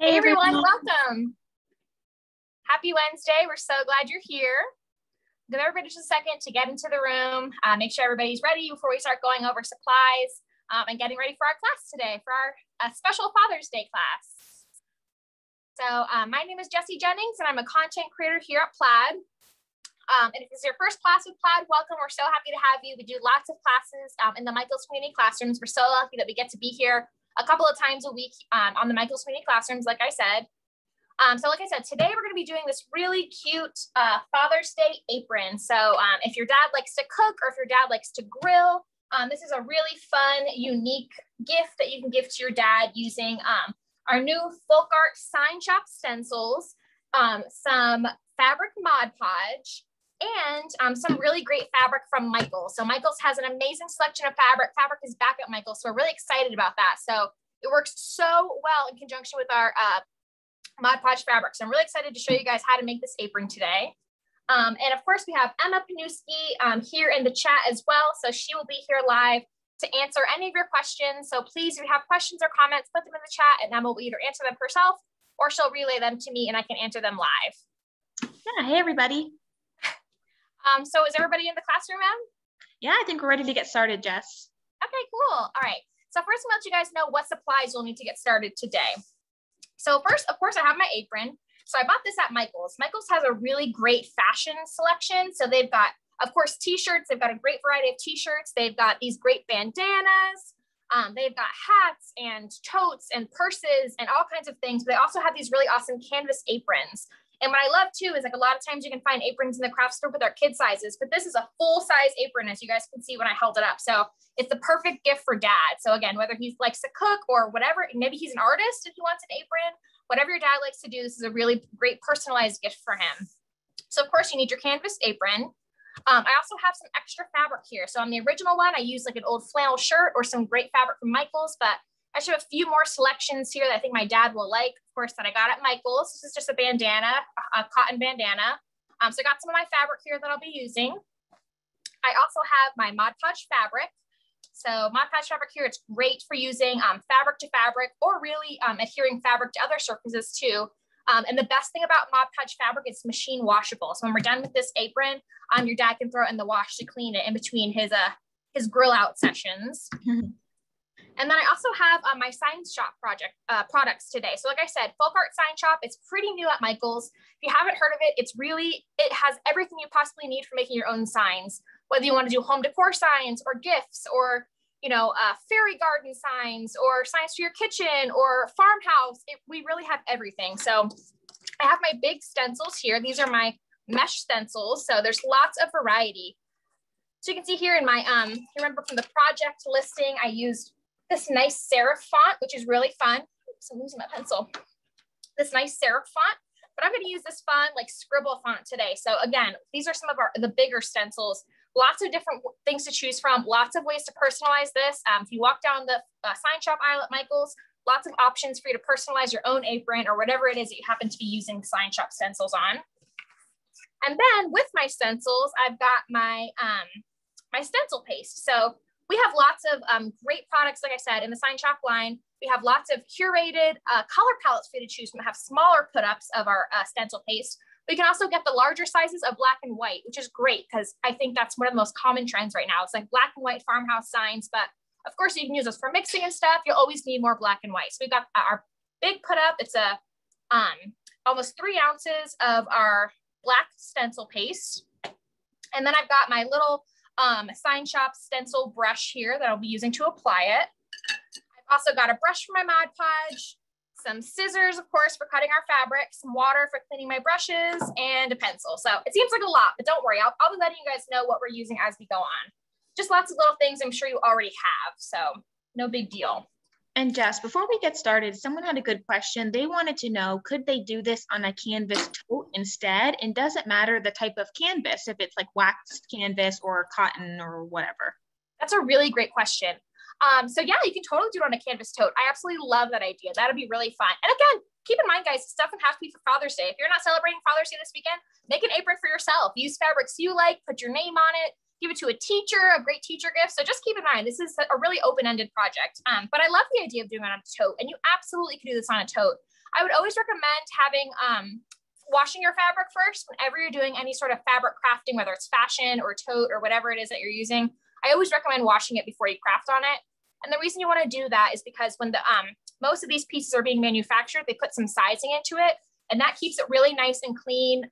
Hey everyone, welcome. Happy Wednesday. We're so glad you're here. Give everybody just a second to get into the room, make sure everybody's ready before we start going over supplies and getting ready for our class today, for our special Father's Day class. So my name is Jessie Jennings and I'm a content creator here at Plaid. And if this is your first class with Plaid, welcome. We're so happy to have you. We do lots of classes in the Michaels community classrooms. We're so lucky that we get to be here a couple of times a week on the Michaels community classrooms, like I said. So like I said, today we're going to be doing this really cute Father's Day apron. So if your dad likes to cook or if your dad likes to grill, this is a really fun, unique gift that you can give to your dad using our new Folk Art Sign Shop stencils, some fabric Mod Podge, and some really great fabric from Michaels. So Michaels has an amazing selection of fabric. Fabric is back at Michaels, so we're really excited about that. So it works so well in conjunction with our Mod Podge fabric. So I'm really excited to show you guys how to make this apron today. And of course we have Emma Panuski here in the chat as well. So she will be here live to answer any of your questions. So please, if you have questions or comments, put them in the chat and Emma will either answer them herself or she'll relay them to me and I can answer them live. Yeah, hey everybody. So is everybody in the classroom, Em? Yeah, I think we're ready to get started, Jess. Okay, cool. All right. So first I'll let you guys know what supplies you'll need to get started today. So first, of course, I have my apron. So I bought this at Michaels. Michaels has a really great fashion selection. So they've got, of course, t-shirts. They've got a great variety of t-shirts. They've got these great bandanas. They've got hats and totes and purses and all kinds of things. But they also have these really awesome canvas aprons. And what I love too is, like, a lot of times you can find aprons in the craft store with our kid sizes, but this is a full size apron, as you guys can see when I held it up. So it's the perfect gift for dad. So again, whether he likes to cook or whatever, maybe he's an artist and he wants an apron, whatever your dad likes to do, this is a really great personalized gift for him. So of course you need your canvas apron. I also have some extra fabric here. So on the original one, I used like an old flannel shirt or some great fabric from Michaels, but I should have a few more selections here that I think my dad will like, of course, that I got at Michaels. This is just a bandana, a cotton bandana. So I got some of my fabric here that I'll be using. I also have my Mod Podge fabric. So Mod Podge fabric here, it's great for using fabric to fabric or really adhering fabric to other surfaces too. And the best thing about Mod Podge fabric, it's machine washable. So when we're done with this apron, your dad can throw it in the wash to clean it in between his grill out sessions. And then I also have my sign shop products today. So like I said, Folk Art Sign Shop, it's pretty new at Michaels. If you haven't heard of it, it has everything you possibly need for making your own signs, whether you want to do home decor signs or gifts or, you know, fairy garden signs or signs for your kitchen or farmhouse. We really have everything. So I have my big stencils here. These are my mesh stencils. So there's lots of variety. So you can see here in my, you remember from the project listing, I used this nice serif font, which is really fun. Oops, I'm losing my pencil. This nice serif font, but I'm gonna use this fun like scribble font today. So again, these are some of the bigger stencils, lots of different things to choose from, lots of ways to personalize this. If you walk down the sign shop aisle at Michaels, lots of options for you to personalize your own apron or whatever it is that you happen to be using the sign shop stencils on. And then with my stencils, I've got my, my stencil paste. So we have lots of great products, like I said, in the sign shop line. We have lots of curated color palettes for you to choose from. We have smaller put-ups of our stencil paste. But you can also get the larger sizes of black and white, which is great because I think that's one of the most common trends right now. It's like black and white farmhouse signs, but of course you can use those for mixing and stuff. You'll always need more black and white. So we've got our big put-up. It's a almost 3 ounces of our black stencil paste. And then I've got my little sign shop stencil brush here that I'll be using to apply it. I've also got a brush for my Mod Podge, some scissors, of course, for cutting our fabric, some water for cleaning my brushes, and a pencil. So it seems like a lot, but don't worry. I'll be letting you guys know what we're using as we go on. Just lots of little things I'm sure you already have, so no big deal. And Jess, before we get started, someone had a good question. They wanted to know, could they do this on a canvas tote instead? And does it matter the type of canvas, if it's like waxed canvas or cotton or whatever? That's a really great question. So yeah, you can totally do it on a canvas tote. I absolutely love that idea. That'll be really fun. And again, keep in mind, guys, this doesn't have to be for Father's Day. If you're not celebrating Father's Day this weekend, make an apron for yourself. Use fabrics you like, put your name on it. give it to a teacher, a great teacher gift. So just keep in mind, this is a really open-ended project, but I love the idea of doing it on a tote, and you absolutely could do this on a tote. I would always recommend having, washing your fabric first whenever you're doing any sort of fabric crafting, whether it's fashion or tote or whatever it is that you're using. I always recommend washing it before you craft on it. And the reason you want to do that is because when the most of these pieces are being manufactured, they put some sizing into it, and that keeps it really nice and clean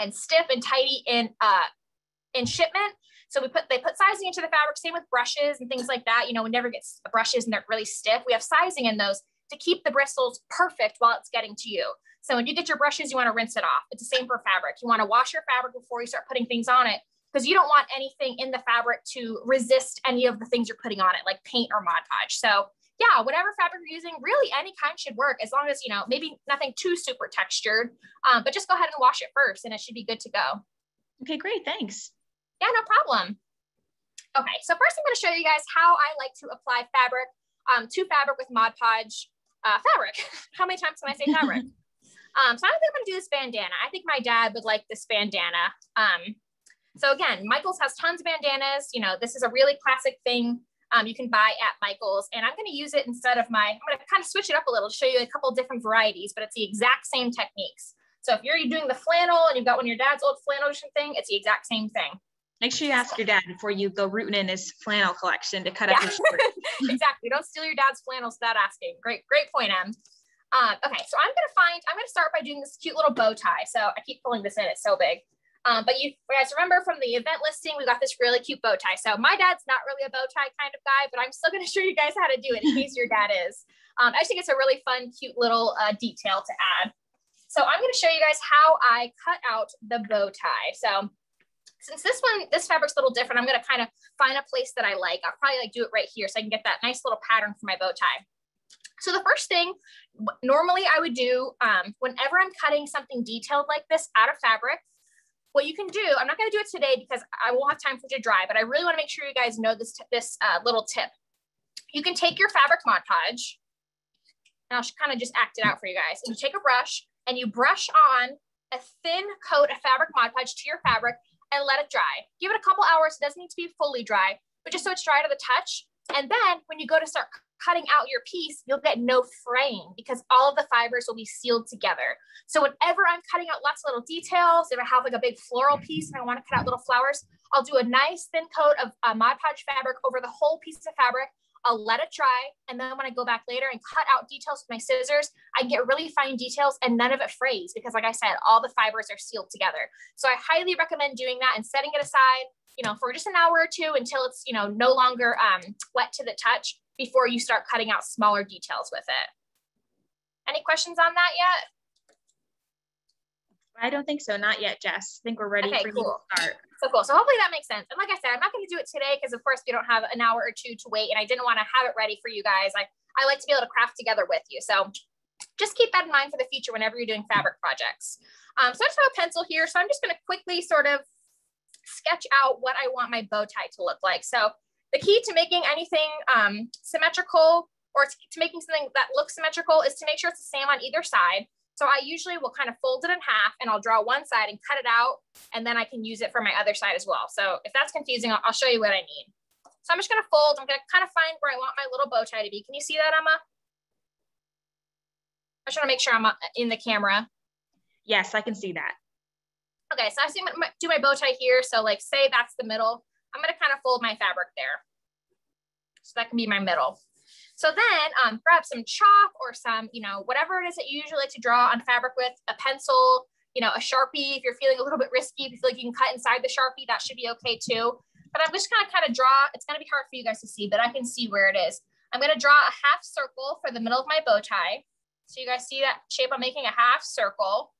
and stiff and tidy in shipment. So they put sizing into the fabric, same with brushes and things like that. You know, we never get brushes and they're really stiff. We have sizing in those to keep the bristles perfect while it's getting to you. So when you get your brushes, you want to rinse it off. It's the same for fabric. You want to wash your fabric before you start putting things on it, because you don't want anything in the fabric to resist any of the things you're putting on it, like paint or Mod Podge. So yeah, whatever fabric you're using, really any kind should work, as long as, you know, maybe nothing too super textured, but just go ahead and wash it first and it should be good to go. Okay, great, thanks. Yeah, no problem. Okay, so first I'm gonna show you guys how I like to apply fabric to fabric with Mod Podge fabric. How many times can I say fabric? So I don't think I'm gonna do this bandana. I think my dad would like this bandana. So again, Michaels has tons of bandanas. You know, this is a really classic thing you can buy at Michaels, and I'm gonna use it instead of my, I'm gonna kind of switch it up a little to show you a couple different varieties, but it's the exact same techniques. So if you're doing the flannel and you've got one of your dad's old flannel thing, it's the exact same thing. Make sure you ask your dad before you go rooting in his flannel collection to cut up your shirt. Exactly, don't steal your dad's flannels without asking. Great point, Em. Okay, so I'm gonna start by doing this cute little bow tie. So I keep pulling this in, it's so big. But you guys remember from the event listing, we got this really cute bow tie. So my dad's not really a bow tie kind of guy, but I'm still gonna show you guys how to do it in case your dad is. I just think it's a really fun, cute little detail to add. So I'm gonna show you guys how I cut out the bow tie. So since this fabric's a little different, I'm gonna kind of find a place that I like. I'll probably like do it right here so I can get that nice little pattern for my bow tie. So the first thing normally I would do whenever I'm cutting something detailed like this out of fabric, what you can do, I'm not gonna do it today because I won't have time for it to dry, but I really wanna make sure you guys know this little tip. You can take your fabric Mod Podge, and I'll kind of just act it out for you guys. And you take a brush and you brush on a thin coat of fabric Mod Podge to your fabric and let it dry. Give it a couple hours, it doesn't need to be fully dry, but just so it's dry to the touch. And then when you go to start cutting out your piece, you'll get no fraying because all of the fibers will be sealed together. So whenever I'm cutting out lots of little details, if I have like a big floral piece and I want to cut out little flowers, I'll do a nice thin coat of Mod Podge fabric over the whole piece of fabric. I'll let it dry. And then when I go back later and cut out details with my scissors, I get really fine details and none of it frays because, like I said, all the fibers are sealed together. So I highly recommend doing that and setting it aside, you know, for just an hour or two until it's, you know, no longer wet to the touch before you start cutting out smaller details with it. Any questions on that yet? I don't think so, not yet, Jess. I think we're ready for you to start. So cool, so hopefully that makes sense. And like I said, I'm not gonna do it today because of course we don't have an hour or two to wait, and I didn't wanna have it ready for you guys. I like to be able to craft together with you. So just keep that in mind for the future whenever you're doing fabric projects. So I just have a pencil here. So I'm just gonna quickly sort of sketch out what I want my bow tie to look like. So the key to making anything symmetrical, or to making something that looks symmetrical, is to make sure it's the same on either side. So I usually will kind of fold it in half and I'll draw one side and cut it out, and then I can use it for my other side as well. So if that's confusing, I'll show you what I need. So I'm just gonna fold, I'm gonna kind of find where I want my little bow tie to be. Can you see that, Emma? I just wanna make sure I'm in the camera. Yes, I can see that. Okay, so I see do my bow tie here. So like say that's the middle, I'm gonna kind of fold my fabric there. So that can be my middle. So then grab some chalk or some, you know, whatever it is that you usually like to draw on fabric with, a pencil, you know, a Sharpie. If you're feeling a little bit risky, if you feel like you can cut inside the Sharpie, that should be okay too. But I'm just gonna kind of draw, it's gonna be hard for you guys to see, but I can see where it is. I'm gonna draw a half circle for the middle of my bow tie. So you guys see that shape, I'm making a half circle.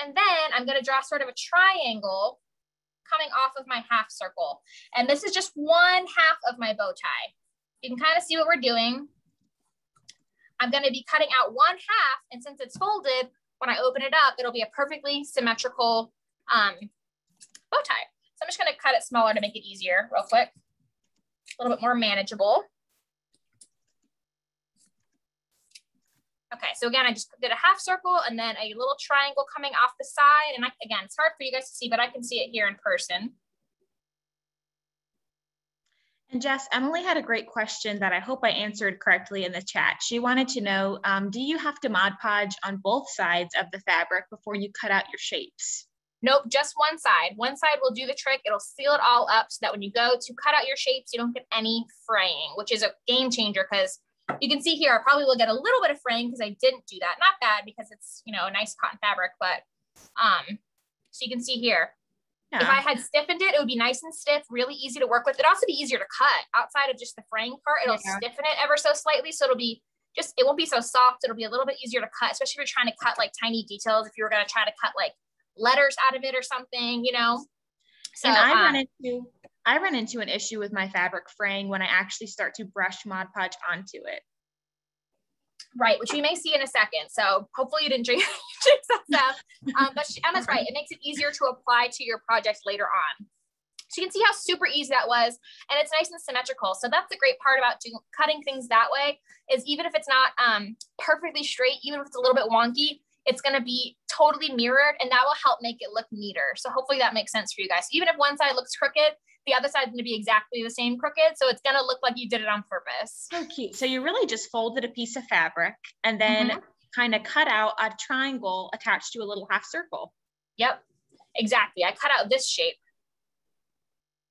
And then I'm gonna draw sort of a triangle coming off of my half circle. And this is just one half of my bow tie. You can kind of see what we're doing. I'm gonna be cutting out one half, and since it's folded, when I open it up, it'll be a perfectly symmetrical bow tie. So I'm just gonna cut it smaller to make it easier real quick. A little bit more manageable. Okay, so again, I just did a half circle and then a little triangle coming off the side. And again, it's hard for you guys to see, but I can see it here in person. And Jess, Emily had a great question that I hope I answered correctly in the chat. She wanted to know, do you have to Mod Podge on both sides of the fabric before you cut out your shapes? Nope, just one side. One side will do the trick. It'll seal it all up so that when you go to cut out your shapes, you don't get any fraying, which is a game changer because you can see here, I probably will get a little bit of fraying because I didn't do that. Not bad because it's, you know, a nice cotton fabric, but so you can see here, yeah. If I had stiffened it, it would be nice and stiff, really easy to work with. It'd also be easier to cut outside of just the fraying part. It'll stiffen it ever so slightly. So it'll be just, it won't be so soft. It'll be a little bit easier to cut, especially if you're trying to cut like tiny details. If you were going to try to cut like letters out of it or something, you know? So and I run into an issue with my fabric fraying when I actually start to brush Mod Podge onto it. Right, which we may see in a second. So hopefully you didn't drink that stuff. But Emma's right, it makes it easier to apply to your project later on. So you can see how super easy that was. And it's nice and symmetrical. So that's the great part about cutting things that way is even if it's not perfectly straight, even if it's a little bit wonky, it's gonna be totally mirrored and that will help make it look neater. So hopefully that makes sense for you guys. Even if one side looks crooked, the other side's gonna be exactly the same crooked. So it's gonna look like you did it on purpose. So cute. So you really just folded a piece of fabric and then kind of cut out a triangle attached to a little half circle. Yep, exactly. I cut out this shape.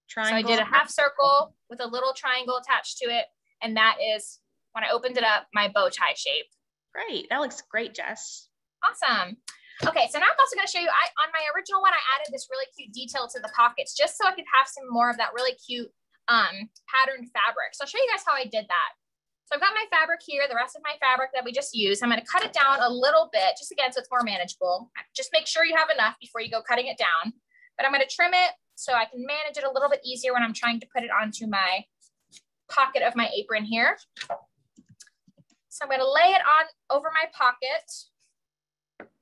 Triangle. So I did a half circle with a little triangle attached to it. And that is, when I opened it up, my bow tie shape. Great, that looks great, Jess. Awesome. Okay, so now I'm also going to show you, on my original one, I added this really cute detail to the pockets just so I could have some more of that really cute patterned fabric. So I'll show you guys how I did that. So I've got my fabric here, the rest of my fabric that we just used. I'm going to cut it down a little bit, just again, so it's more manageable. Just make sure you have enough before you go cutting it down. But I'm going to trim it so I can manage it a little bit easier when I'm trying to put it onto my pocket of my apron here. So I'm going to lay it on over my pocket.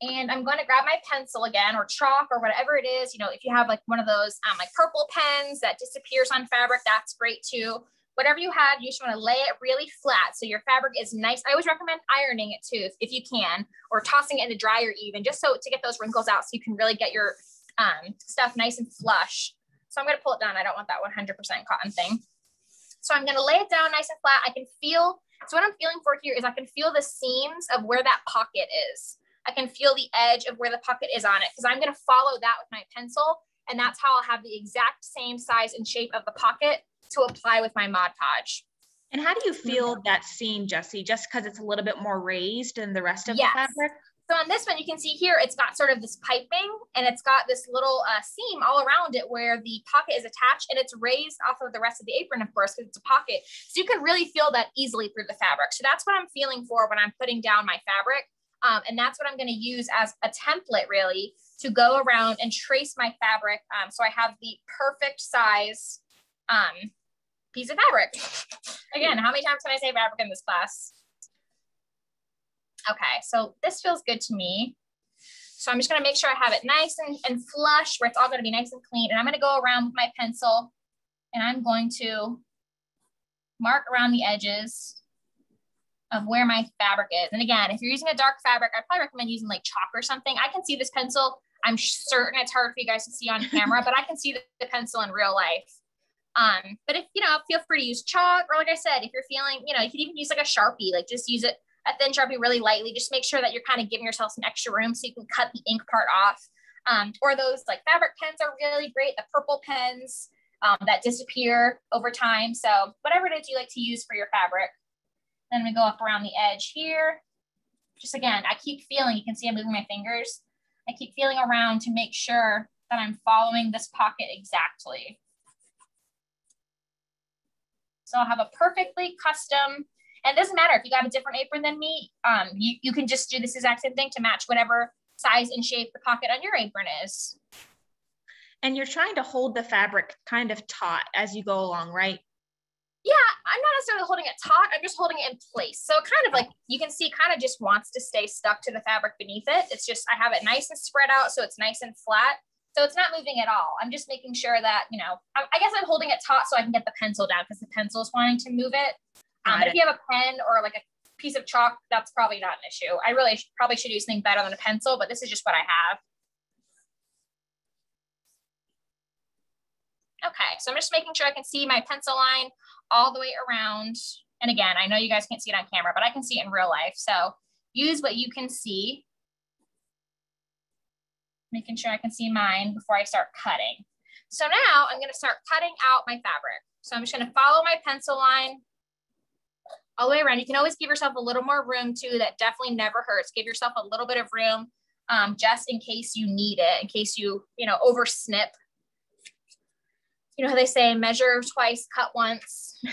And I'm going to grab my pencil again, or chalk, or whatever it is. You know, if you have like one of those like purple pens that disappears on fabric, that's great too. Whatever you have, you just want to lay it really flat so your fabric is nice. I always recommend ironing it too, if you can, or tossing it in the dryer even, just so to get those wrinkles out so you can really get your stuff nice and flush. So I'm going to pull it down. I don't want that 100% cotton thing. So I'm going to lay it down nice and flat. I can feel, so what I'm feeling for here is I can feel the seams of where that pocket is. I can feel the edge of where the pocket is on it because I'm going to follow that with my pencil. And that's how I'll have the exact same size and shape of the pocket to apply with my Mod Podge. And how do you feel that seam, Jessie? Just because it's a little bit more raised than the rest of the fabric? So on this one, you can see here, it's got sort of this piping and it's got this little seam all around it where the pocket is attached and it's raised off of the rest of the apron, of course, because it's a pocket. So you can really feel that easily through the fabric. So that's what I'm feeling for when I'm putting down my fabric. And that's what I'm going to use as a template, really, to go around and trace my fabric. So I have the perfect size piece of fabric. Again, how many times can I say fabric in this class? Okay, so this feels good to me. So I'm just going to make sure I have it nice and flush where it's all going to be nice and clean. And I'm going to go around with my pencil and I'm going to mark around the edges of where my fabric is. And again, if you're using a dark fabric, I'd probably recommend using like chalk or something. I can see this pencil. I'm certain it's hard for you guys to see on camera, but I can see the pencil in real life. But if, you know, feel free to use chalk, or like I said, if you're feeling, you know, you could even use like a Sharpie, like just use it, a thin Sharpie really lightly. Just make sure that you're kind of giving yourself some extra room so you can cut the ink part off. Or those like fabric pens are really great. The purple pens that disappear over time. So whatever it is you like to use for your fabric. Then we go up around the edge here. Just again, I keep feeling, you can see I'm moving my fingers. I keep feeling around to make sure that I'm following this pocket exactly. So I'll have a perfectly custom, and it doesn't matter if you got a different apron than me, you can just do this exact same thing to match whatever size and shape the pocket on your apron is. And you're trying to hold the fabric kind of taut as you go along, right? Yeah, I'm not necessarily holding it taut, I'm just holding it in place. So it kind of like, you can see kind of just wants to stay stuck to the fabric beneath it. It's just, I have it nice and spread out so it's nice and flat. So it's not moving at all. I'm just making sure that, you know, I guess I'm holding it taut so I can get the pencil down because the pencil is wanting to move it. But if you have a pen or like a piece of chalk, that's probably not an issue. I really probably should use something better than a pencil, but this is just what I have. Okay, so I'm just making sure I can see my pencil line all the way around. And again, I know you guys can't see it on camera, but I can see it in real life. So use what you can see. Making sure I can see mine before I start cutting. So now I'm gonna start cutting out my fabric. So I'm just gonna follow my pencil line all the way around. You can always give yourself a little more room too. That definitely never hurts. Give yourself a little bit of room just in case you need it, in case you over snip. You know how they say measure twice, cut once.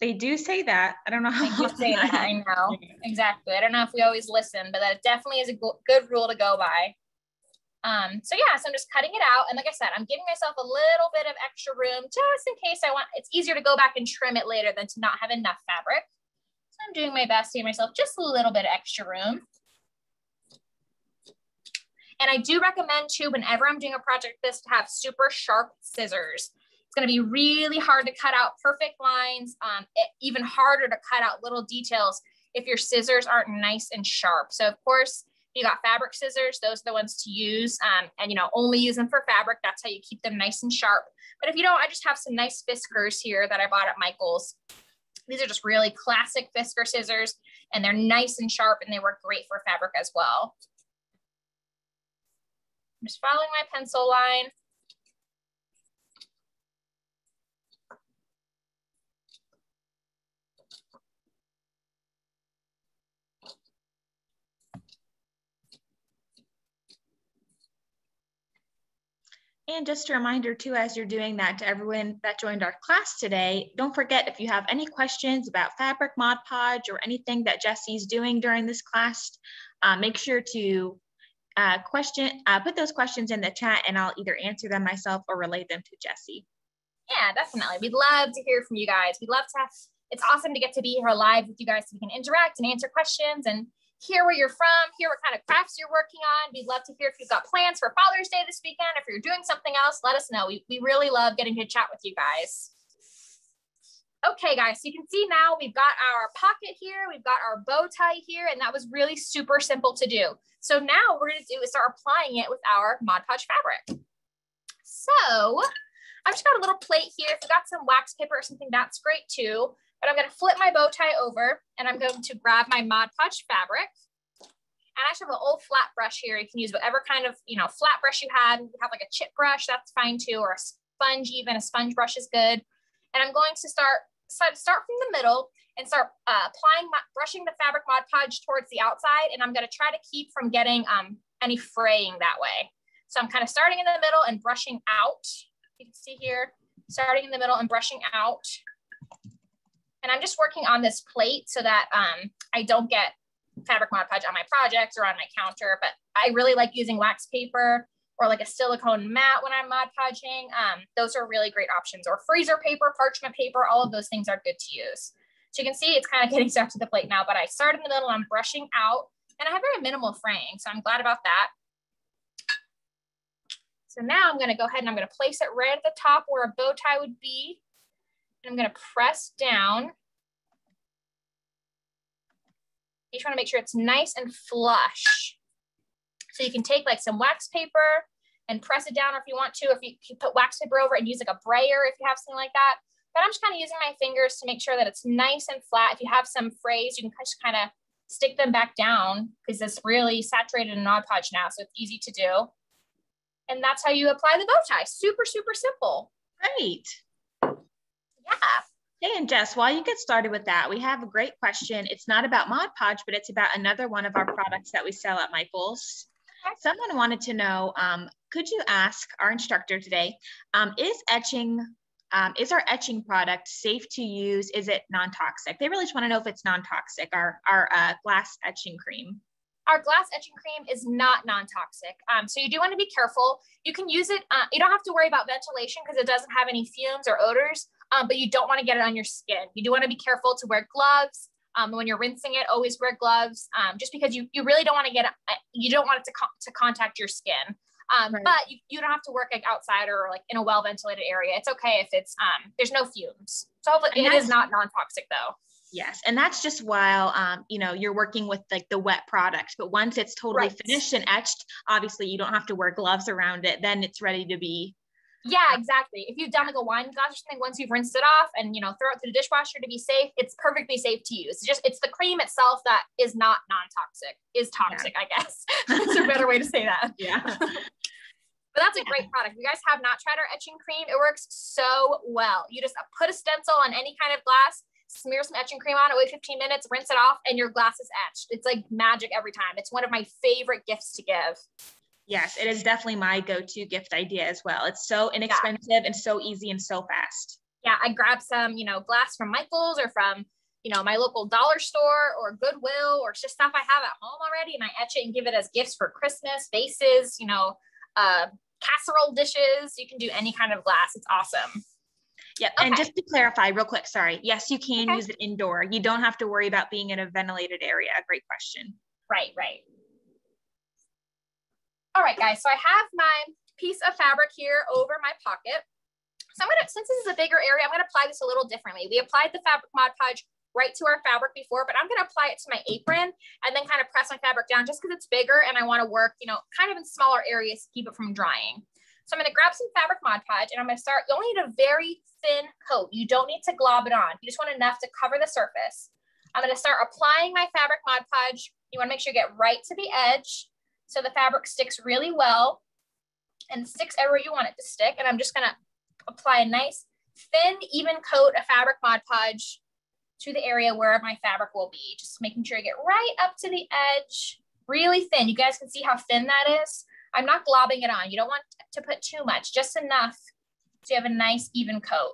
They do say that. I don't know how you say that. I know, exactly. I don't know if we always listen, but that definitely is a good rule to go by. So yeah, so I'm just cutting it out. And like I said, I'm giving myself a little bit of extra room just in case I want, it's easier to go back and trim it later than to not have enough fabric. So I'm doing my best to give myself just a little bit of extra room. And I do recommend too, whenever I'm doing a project like this, to have super sharp scissors. It's gonna be really hard to cut out perfect lines, even harder to cut out little details if your scissors aren't nice and sharp. So of course, you got fabric scissors, those are the ones to use. And you know, only use them for fabric. That's how you keep them nice and sharp. But if you don't, I just have some nice Fiskars here that I bought at Michaels. These are just really classic Fiskars scissors, and they're nice and sharp, and they work great for fabric as well. I'm just following my pencil line. And just a reminder too, as you're doing that, to everyone that joined our class today, don't forget, if you have any questions about fabric, Mod Podge, or anything that Jessie's doing during this class, make sure to put those questions in the chat, and I'll either answer them myself or relay them to Jessie. Yeah, definitely. We'd love to hear from you guys. We'd love to have, it's awesome to get to be here live with you guys so we can interact and answer questions and hear where you're from, hear what kind of crafts you're working on. We'd love to hear if you've got plans for Father's Day this weekend. If you're doing something else, let us know. We really love getting to chat with you guys. Okay, guys, so you can see now we've got our pocket here, we've got our bow tie here, and that was really super simple to do. So now what we're gonna do is start applying it with our Mod Podge fabric. So I've just got a little plate here. If you got some wax paper or something, that's great too. But I'm gonna flip my bow tie over and I'm going to grab my Mod Podge fabric. And I should have an old flat brush here. You can use whatever kind of, you know, flat brush you had. You have like a chip brush, that's fine too, or a sponge even. A sponge brush is good. And I'm going to start from the middle and start applying, brushing the fabric Mod Podge towards the outside. And I'm gonna try to keep from getting any fraying that way. So I'm kind of starting in the middle and brushing out. You can see here, starting in the middle and brushing out. And I'm just working on this plate so that I don't get fabric Mod Podge on my projects or on my counter, but I really like using wax paper or like a silicone mat when I'm Mod Podging. Those are really great options, or freezer paper, parchment paper, all of those things are good to use. So you can see it's kind of getting stuck to the plate now, but I start in the middle, I'm brushing out, and I have very minimal fraying, so I'm glad about that. So now I'm gonna go ahead and I'm gonna place it right at the top where a bow tie would be. And I'm gonna press down. You just wanna make sure it's nice and flush. So you can take like some wax paper and press it down, or if you want to, if you put wax paper over and use like a brayer if you have something like that. But I'm just kind of using my fingers to make sure that it's nice and flat. If you have some frays, you can just kind of stick them back down because it's really saturated in Mod Podge now, so it's easy to do. And that's how you apply the bow tie. Super, super simple. Great. Yeah. Hey, and Jess, while you get started with that, we have a great question. It's not about Mod Podge, but it's about another one of our products that we sell at Michaels. Someone wanted to know, could you ask our instructor today, is our etching product safe to use? Is it non-toxic? They really just want to know if it's non-toxic, our glass etching cream. Our glass etching cream is not non-toxic. So you do want to be careful. You can use it, you don't have to worry about ventilation because it doesn't have any fumes or odors, but you don't want to get it on your skin. You do want to be careful to wear gloves. When you're rinsing it, always wear gloves, just because you really don't want to get, you don't want it to contact your skin. Right. But you don't have to work like outside or like in a well-ventilated area. It's okay if it's, there's no fumes. So hopefully it is not non-toxic though. Yes, and that's just while you know, you're working with like the wet product. But once it's totally finished and etched, obviously you don't have to wear gloves around it. Then it's ready to be Yeah, exactly. If you've done like a wine glass or something, once you've rinsed it off and, you know, throw it through the dishwasher to be safe, it's perfectly safe to use. It's just, it's the cream itself that is not non-toxic, is toxic, yeah. I guess. It's a better way to say that. Yeah. But that's a great product. If you guys have not tried our etching cream, it works so well. You just put a stencil on any kind of glass, smear some etching cream on it, wait 15 minutes, rinse it off, and your glass is etched. It's like magic every time. It's one of my favorite gifts to give. Yes, it is definitely my go-to gift idea as well. It's so inexpensive, yeah, and so easy and so fast. Yeah, I grab some, you know, glass from Michaels or from, you know, my local dollar store or Goodwill, or just stuff I have at home already, and I etch it and give it as gifts for Christmas, vases, you know, casserole dishes. You can do any kind of glass. It's awesome. Yeah, okay. And just to clarify real quick, sorry. Yes, you can use it indoor. You don't have to worry about being in a ventilated area. Great question. Right, right. All right, guys, so I have my piece of fabric here over my pocket. So I'm gonna, since this is a bigger area, I'm gonna apply this a little differently. We applied the fabric Mod Podge right to our fabric before, but I'm gonna apply it to my apron and then kind of press my fabric down just because it's bigger and I wanna work, you know, kind of in smaller areas to keep it from drying. So I'm gonna grab some fabric Mod Podge and I'm gonna start, you only need a very thin coat. You don't need to glob it on. You just want enough to cover the surface. I'm gonna start applying my fabric Mod Podge. You wanna make sure you get right to the edge so the fabric sticks really well and sticks everywhere you want it to stick. And I'm just gonna apply a nice thin, even coat of fabric Mod Podge to the area where my fabric will be. Just making sure I get right up to the edge, really thin. You guys can see how thin that is. I'm not globbing it on. You don't want to put too much, just enough so you have a nice even coat.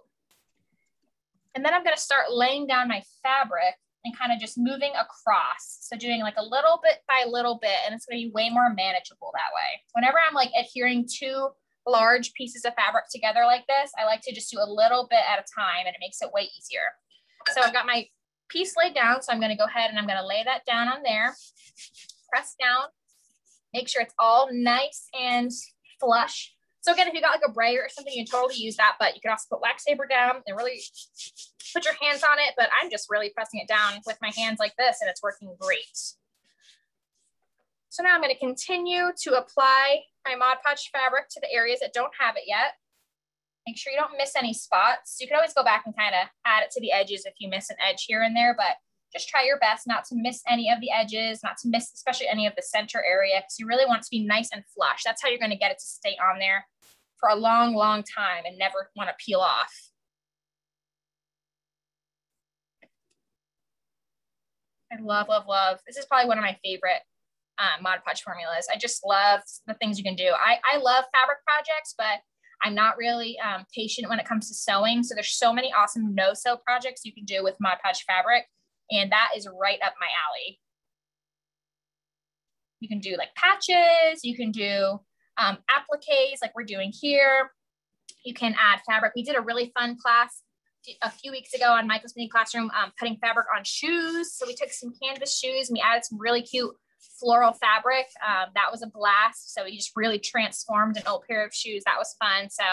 And then I'm gonna start laying down my fabric and kind of just moving across. So doing like a little bit by little bit, and it's gonna be way more manageable that way. Whenever I'm like adhering two large pieces of fabric together like this, I like to just do a little bit at a time and it makes it way easier. So I've got my piece laid down. So I'm gonna go ahead and I'm gonna lay that down on there, press down, make sure it's all nice and flush. So again, if you got like a brayer or something, you can totally use that, but you can also put wax paper down and really put your hands on it, but I'm just really pressing it down with my hands like this and it's working great. So now I'm gonna continue to apply my Mod Podge fabric to the areas that don't have it yet. Make sure you don't miss any spots. You can always go back and kind of add it to the edges if you miss an edge here and there, but just try your best not to miss any of the edges, not to miss especially any of the center area, because you really want it to be nice and flush. That's how you're gonna get it to stay on there for a long, long time and never wanna peel off. I love, love, love. This is probably one of my favorite Mod Podge formulas. I just love the things you can do. I love fabric projects, but I'm not really patient when it comes to sewing. So there's so many awesome no-sew projects you can do with Mod Podge fabric. And that is right up my alley. You can do like patches, you can do appliques like we're doing here. You can add fabric. We did a really fun class a few weeks ago on Michael's Mini Classroom, putting fabric on shoes. So we took some canvas shoes and we added some really cute floral fabric. That was a blast. So we just really transformed an old pair of shoes. That was fun. So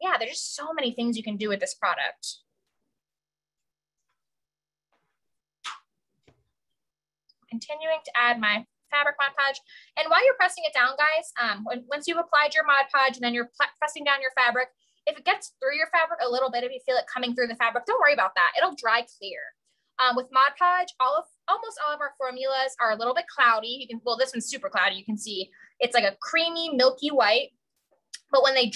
yeah, there's just so many things you can do with this product. Continuing to add my fabric Mod Podge. And while you're pressing it down, guys, once you've applied your Mod Podge and then you're pressing down your fabric, if it gets through your fabric a little bit, if you feel it coming through the fabric, don't worry about that. It'll dry clear. With Mod Podge, almost all of our formulas are a little bit cloudy. You can, well, this one's super cloudy. You can see it's like a creamy, milky white. But when they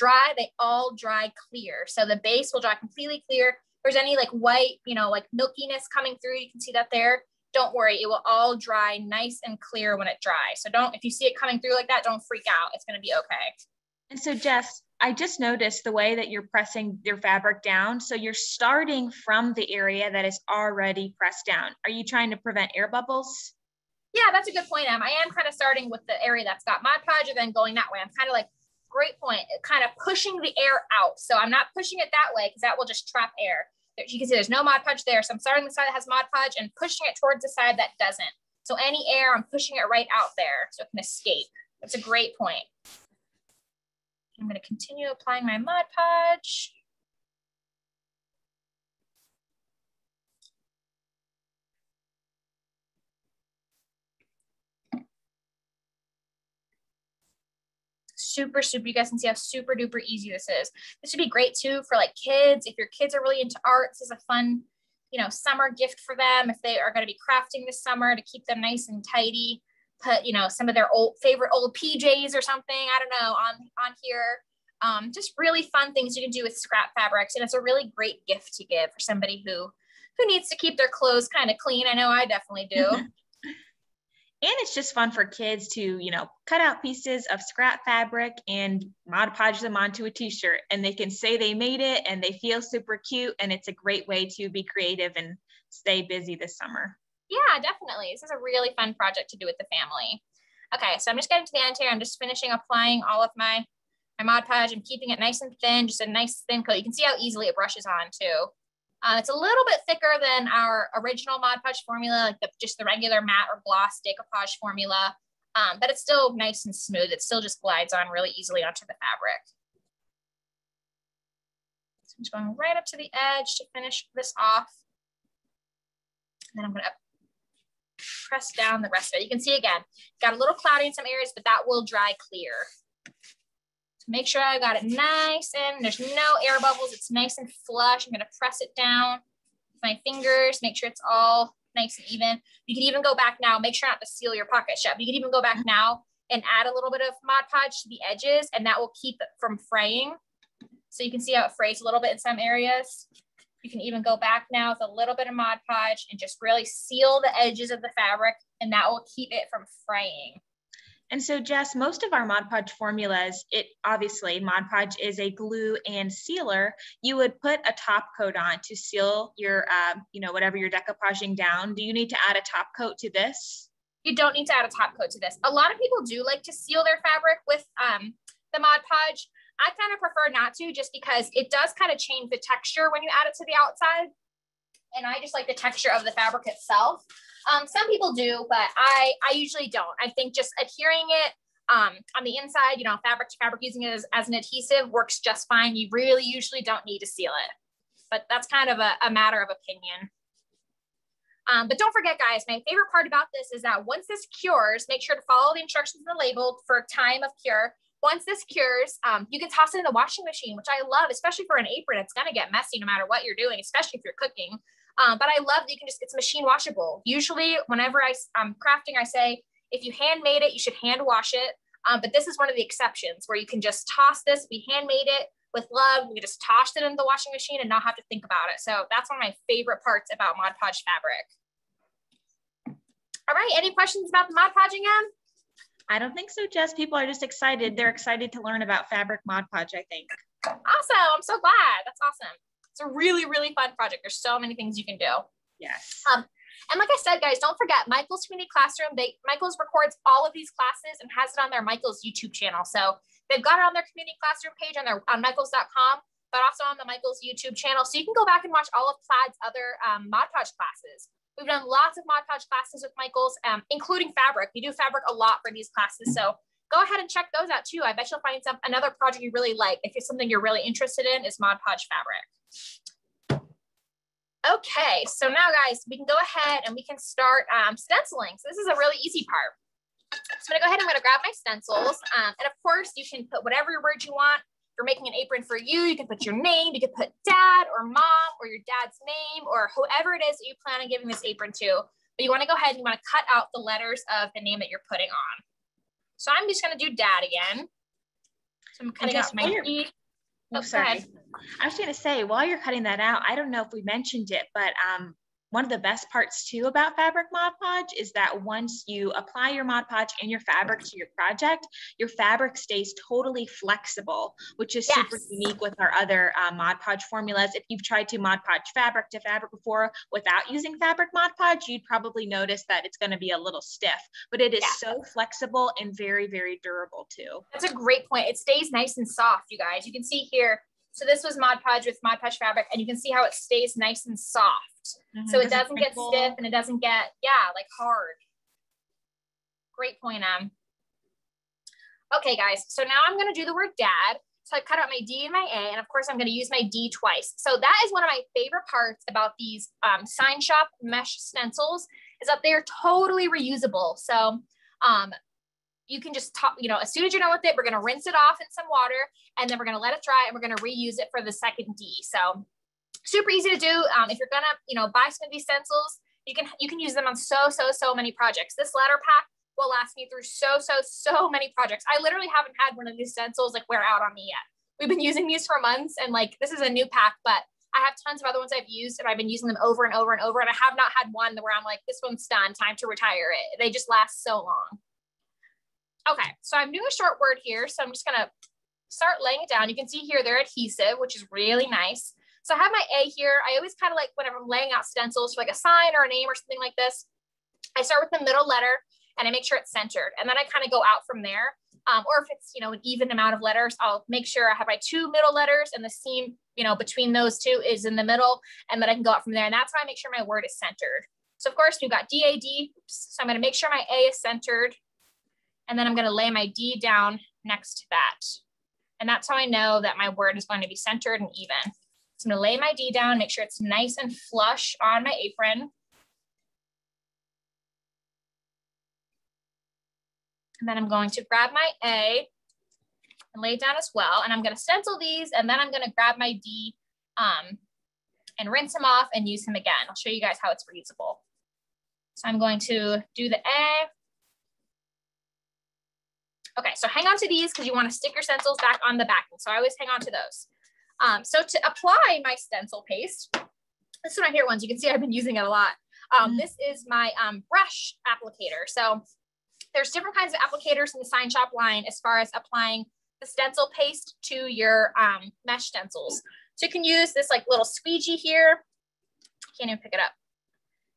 all dry clear. So the base will dry completely clear. If there's any like white, you know, like milkiness coming through, you can see that there. Don't worry, it will all dry nice and clear when it dries. So don't, if you see it coming through like that, don't freak out. It's gonna be okay. And so Jess, I just noticed the way that you're pressing your fabric down. So you're starting from the area that is already pressed down. Are you trying to prevent air bubbles? Yeah, that's a good point, Em. I am kind of starting with the area that's got Mod Podge and then going that way. I'm kind of like, great point, kind of pushing the air out. So I'm not pushing it that way because that will just trap air. You can see there's no Mod Podge there. So I'm starting the side that has Mod Podge and pushing it towards the side that doesn't. So any air, I'm pushing it right out there so it can escape. That's a great point. I'm gonna continue applying my Mod Podge. super, super, you guys can see how super duper easy this is. This would be great too for like kids. If your kids are really into art, this is a fun, you know, summer gift for them. If they are going to be crafting this summer, to keep them nice and tidy, put, you know, some of their old favorite old PJs or something, I don't know, on here. Just really fun things you can do with scrap fabrics. And it's a really great gift to give for somebody who needs to keep their clothes kind of clean. I know I definitely do. And it's just fun for kids to, you know, cut out pieces of scrap fabric and Mod Podge them onto a t-shirt, and they can say they made it and they feel super cute. And it's a great way to be creative and stay busy this summer. Yeah, definitely. This is a really fun project to do with the family. Okay, so I'm just getting to the end here. I'm just finishing applying all of my Mod Podge. I'm keeping it nice and thin, just a nice thin coat. You can see how easily it brushes on too. It's a little bit thicker than our original Mod Podge formula, like just the regular matte or gloss decoupage formula, but it's still nice and smooth. It still just glides on really easily onto the fabric. So I'm just going right up to the edge to finish this off. And then I'm gonna press down the rest of it. You can see again, got a little cloudy in some areas, but that will dry clear. Make sure I got it nice and there's no air bubbles. It's nice and flush. I'm going to press it down with my fingers, make sure it's all nice and even. You can even go back now, make sure not to seal your pocket shut. You can even go back now and add a little bit of Mod Podge to the edges, and that will keep it from fraying. So you can see how it frays a little bit in some areas. You can even go back now with a little bit of Mod Podge and just really seal the edges of the fabric, and that will keep it from fraying. And so, Jess, most of our Mod Podge formulas, obviously Mod Podge is a glue and sealer. You would put a top coat on to seal your, you know, whatever you're decoupaging down. Do you need to add a top coat to this? You don't need to add a top coat to this. A lot of people do like to seal their fabric with the Mod Podge. I kind of prefer not to, just because it does kind of change the texture when you add it to the outside. And I just like the texture of the fabric itself. Some people do, but I usually don't. I think just adhering it on the inside, you know, fabric to fabric, using it as an adhesive works just fine. You really usually don't need to seal it, but that's kind of a matter of opinion. But don't forget, guys, my favorite part about this is that once this cures, make sure to follow the instructions in the label for time of cure. Once this cures, you can toss it in the washing machine, which I love, especially for an apron. It's gonna get messy no matter what you're doing, especially if you're cooking. But I love that you can just, it's machine washable. Usually whenever I'm crafting, I say, if you handmade it, you should hand wash it. But this is one of the exceptions where you can just toss this. We handmade it with love. We just tossed it into the washing machine and not have to think about it. So that's one of my favorite parts about Mod Podge fabric. All right, any questions about the Mod Podging, Em? I don't think so, Jess. People are just excited. They're excited to learn about fabric Mod Podge, I think. Awesome, I'm so glad, that's awesome. It's a really, really fun project. There's so many things you can do. Yes. And like I said, guys, don't forget Michaels Community Classroom. Michaels records all of these classes and has it on their Michaels YouTube channel. So they've got it on their community classroom page on michaels.com, but also on the Michaels YouTube channel. So you can go back and watch all of Plaid's other Mod Podge classes. We've done lots of Mod Podge classes with Michaels, including fabric. We do fabric a lot for these classes. So go ahead and check those out too. I bet you'll find another project you really like. If it's something you're really interested in, is Mod Podge fabric. Okay, so now guys, we can go ahead and we can start stenciling. So this is a really easy part. So I'm gonna go ahead and I'm gonna grab my stencils. And of course you can put whatever word you want. If you're making an apron for you, you can put your name, you can put dad or mom or your dad's name or whoever it is that you plan on giving this apron to. But you wanna go ahead and you wanna cut out the letters of the name that you're putting on. So I'm just gonna do dad again. So I'm cutting out my E. Oh, sorry. I was going to say, while you're cutting that out, I don't know if we mentioned it, but one of the best parts too about fabric Mod Podge is that once you apply your Mod Podge and your fabric to your project, your fabric stays totally flexible, which is super unique with our other Mod Podge formulas. If you've tried to Mod Podge fabric to fabric before without using fabric Mod Podge, you'd probably notice that it's going to be a little stiff, but it is so flexible and very, very durable too. That's a great point. It stays nice and soft, you guys. You can see here. So this was Mod Podge with Mod Podge fabric, and you can see how it stays nice and soft. So it doesn't get stiff and it doesn't get, like hard. Great point, Em. Okay, guys, so now I'm gonna do the word dad. So I've cut out my D and my A, and of course I'm gonna use my D twice. So that is one of my favorite parts about these Sign Shop mesh stencils, is that they are totally reusable. So you can just top, you know, as soon as you're done with it, we're going to rinse it off in some water, and then we're going to let it dry, and we're going to reuse it for the second D. So super easy to do. If you're going to, you know, buy some of these stencils, you can use them on so many projects. This ladder pack will last me through so many projects. I literally haven't had one of these stencils like wear out on me yet. We've been using these for months, and like, this is a new pack, but I have tons of other ones I've used, and I've been using them over and over and over. And I have not had one where I'm like, this one's done, time to retire it. They just last so long. Okay, so I'm doing a short word here. So I'm just gonna start laying it down. You can see here, they're adhesive, which is really nice. So I have my A here. I always kind of like, whenever I'm laying out stencils for like a sign or a name or something like this, I start with the middle letter and I make sure it's centered. And then I kind of go out from there. Or if it's, you know, an even amount of letters, I'll make sure I have my two middle letters and the seam, you know, between those two is in the middle, and then I can go out from there. And that's how I make sure my word is centered. So of course we've got DAD. So I'm going to make sure my A is centered, and then I'm going to lay my D down next to that. And that's how I know that my word is going to be centered and even. So I'm going to lay my D down, make sure it's nice and flush on my apron. And then I'm going to grab my A and lay it down as well. And I'm going to stencil these, and then I'm going to grab my D and rinse him off and use him again. I'll show you guys how it's reusable. So I'm going to do the A. Okay, so hang on to these because you want to stick your stencils back on the backing. So I always hang on to those. So to apply my stencil paste, this one right here, you can see I've been using it a lot. This is my brush applicator. So there's different kinds of applicators in the sign shop line as far as applying the stencil paste to your mesh stencils. So you can use this like little squeegee here. Can't even pick it up,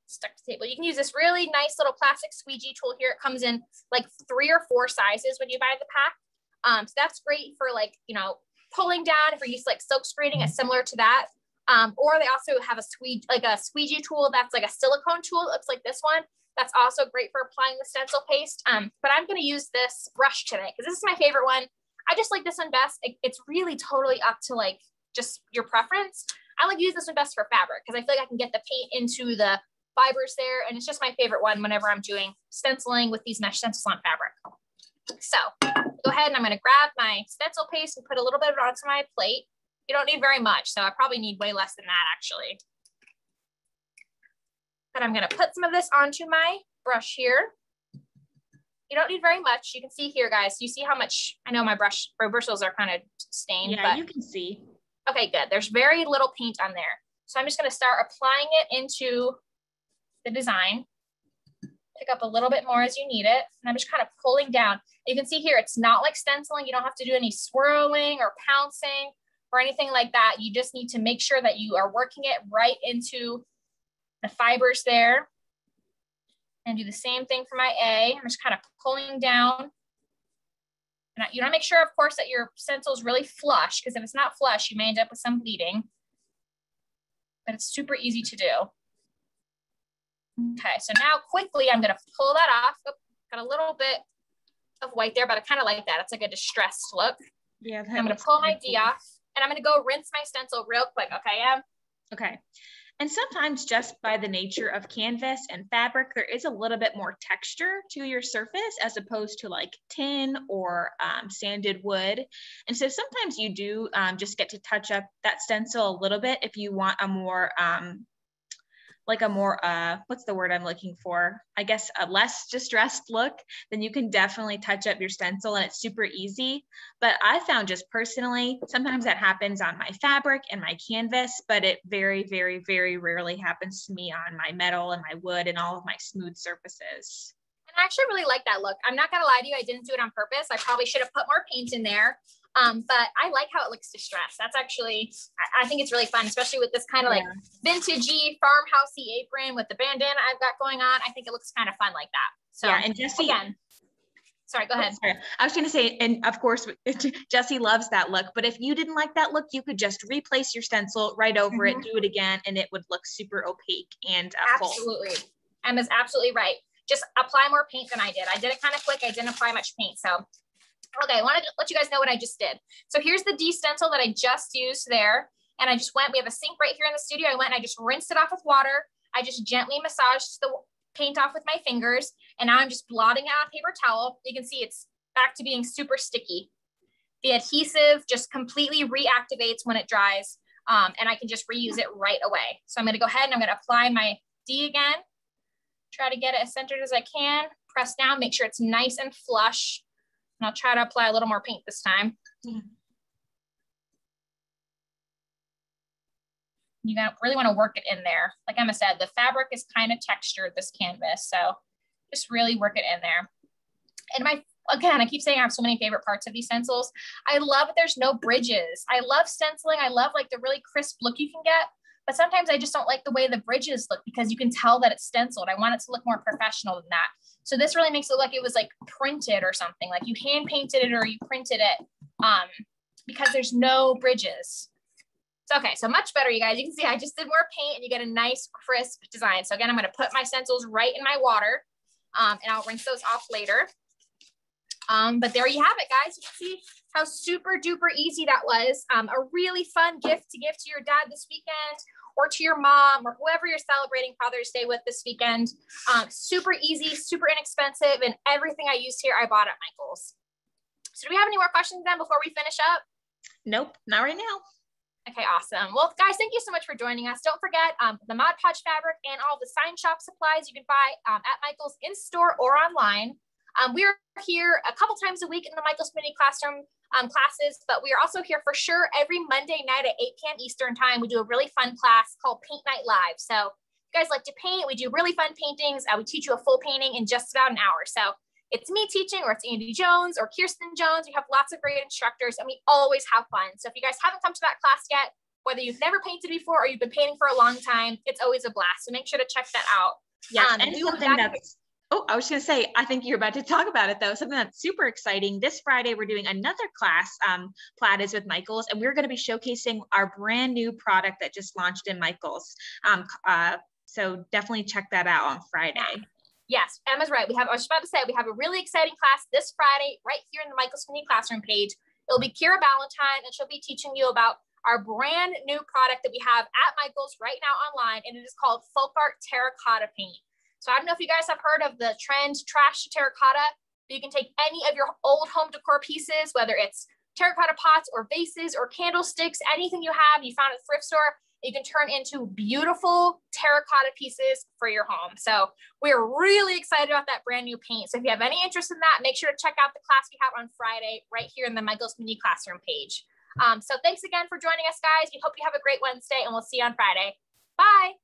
stuck to the table. You can use this really nice little plastic squeegee tool here. It comes in like 3 or 4 sizes when you buy the pack. So that's great for like, you know, pulling down if you're used to like silk screening, it's similar to that. Or they also have a squeegee tool that's like a silicone tool. It looks like this one. That's also great for applying the stencil paste. But I'm gonna use this brush today because this is my favorite one. I just like this one best. It's really totally up to like just your preference. I like to use this one best for fabric because I feel like I can get the paint into the fibers there. And it's just my favorite one whenever I'm doing stenciling with these mesh stencils on fabric. So go ahead and I'm gonna grab my stencil paste and put a little bit of it onto my plate. You don't need very much. So I probably need way less than that actually. And I'm going to put some of this onto my brush here. You don't need very much. You can see here, guys. You see how much, I know my brush bristles are kind of stained. Yeah, but you can see. Okay, good. There's very little paint on there. So I'm just going to start applying it into the design. Pick up a little bit more as you need it. And I'm just kind of pulling down. You can see here, it's not like stenciling. You don't have to do any swirling or pouncing or anything like that. You just need to make sure that you are working it right into the fibers there, and do the same thing for my A. I'm just kind of pulling down. And you want to make sure, of course, that your stencil is really flush, because if it's not flush, you may end up with some bleeding, but it's super easy to do. Okay, so now quickly, I'm going to pull that off. Oh, got a little bit of white there, but I kind of like that. It's like a distressed look. Yeah. I'm going to pull my D off, and I'm going to go rinse my stencil real quick. Okay, Em? Okay. And sometimes just by the nature of canvas and fabric, there is a little bit more texture to your surface as opposed to like tin or sanded wood. And so sometimes you do just get to touch up that stencil a little bit if you want a more, what's the word I'm looking for? I guess a less distressed look, then you can definitely touch up your stencil and it's super easy. But I found just personally, sometimes that happens on my fabric and my canvas, but it very rarely happens to me on my metal and my wood and all of my smooth surfaces. And I actually really like that look. I'm not gonna lie to you, I didn't do it on purpose. I probably should have put more paint in there. But I like how it looks distressed. That's actually, I think it's really fun, especially with this kind of like vintagey farmhousey apron with the bandana I've got going on. I think it looks kind of fun like that. So yeah, and Jessie, again, sorry, go ahead. Sorry. I was going to say, and of course, Jessie loves that look, but if you didn't like that look, you could just replace your stencil right over it, do it again, and it would look super opaque and full. Absolutely. Emma's absolutely right. Just apply more paint than I did. I did it kind of quick. I didn't apply much paint, so. Okay, I want to let you guys know what I just did. So here's the D stencil that I just used there. And I just went, we have a sink right here in the studio. I went and I just rinsed it off with water. I just gently massaged the paint off with my fingers, and now I'm just blotting it on a paper towel. You can see it's back to being super sticky. The adhesive just completely reactivates when it dries, and I can just reuse it right away. So I'm gonna go ahead and I'm gonna apply my D again, try to get it as centered as I can, press down, make sure it's nice and flush. And I'll try to apply a little more paint this time. You really want to work it in there. Like Emma said, the fabric is kind of textured, this canvas. So just really work it in there. And again, I keep saying I have so many favorite parts of these stencils. I love that there's no bridges. I love stenciling. I love like the really crisp look you can get, but sometimes I just don't like the way the bridges look because you can tell that it's stenciled. I want it to look more professional than that. So this really makes it look like it was like printed or something, like you hand painted it or you printed it, because there's no bridges. So, okay, so much better, you guys. You can see I just did more paint and you get a nice crisp design. So again, I'm gonna put my stencils right in my water, and I'll rinse those off later. But there you have it, guys. You can see how super duper easy that was. A really fun gift to give to your dad this weekend, or to your mom, or whoever you're celebrating Father's Day with this weekend. Super easy, super inexpensive, and everything I used here I bought at Michaels. So do we have any more questions then before we finish up? Nope, not right now. Okay, awesome. Well, guys, thank you so much for joining us. Don't forget the Mod Podge fabric and all the sign shop supplies you can buy at Michaels in store or online. We are here a couple times a week in the Michaels Mini Classroom classes, but we are also here for sure every Monday night at 8 p.m. Eastern time. We do a really fun class called Paint Night Live. So if you guys like to paint, we do really fun paintings. I would teach you a full painting in just about an hour. So it's me teaching, or it's Andy Jones or Kirsten Jones. We have lots of great instructors and we always have fun. So if you guys haven't come to that class yet, whether you've never painted before or you've been painting for a long time, it's always a blast. So make sure to check that out. Yeah, and something that's oh, I was going to say, I think you're about to talk about it, though. Something that's super exciting. This Friday, we're doing another class, Plaid is with Michaels, and we're going to be showcasing our brand new product that just launched in Michaels. So definitely check that out on Friday. Yes, Emma's right. I was about to say, we have a really exciting class this Friday right here in the Michaels Mini Classroom page. It'll be Kira Ballantyne, and she'll be teaching you about our brand new product that we have at Michaels right now online, and it is called Folk Art Terracotta Paint. So I don't know if you guys have heard of the trend trash to terracotta, but you can take any of your old home decor pieces, whether it's terracotta pots or vases or candlesticks, anything you have, you found at the thrift store, you can turn into beautiful terracotta pieces for your home. So we're really excited about that brand new paint. So if you have any interest in that, make sure to check out the class we have on Friday right here in the Michaels Mini Classroom page. So thanks again for joining us, guys. We hope you have a great Wednesday, and we'll see you on Friday. Bye.